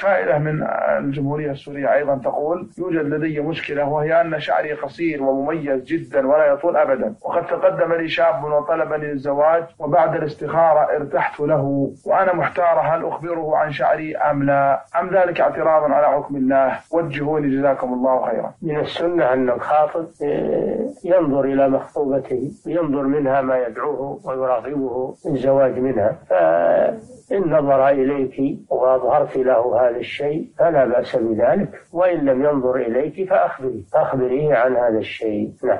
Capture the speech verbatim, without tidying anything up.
سائلة من الجمهورية السورية أيضا تقول: يوجد لدي مشكلة وهي أن شعري قصير ومميز جدا ولا يطول أبدا، وقد تقدم لي شاب وطلبني الزواج وبعد الاستخارة ارتحت له، وأنا محتارة هل أخبره عن شعري أم لا، أم ذلك اعتراضا على حكم الله؟ وجهوني جزاكم الله خيرا. من السنة أن الخاطب ينظر إلى مخطوبته وينظر منها ما يدعوه ويراغبه الزواج منها، فإن نظر إليك وأظهرت له هذا الشيء فلا بأس بذلك، وإن لم ينظر إليك فأخبريه أخبريه عن هذا الشيء. نعم.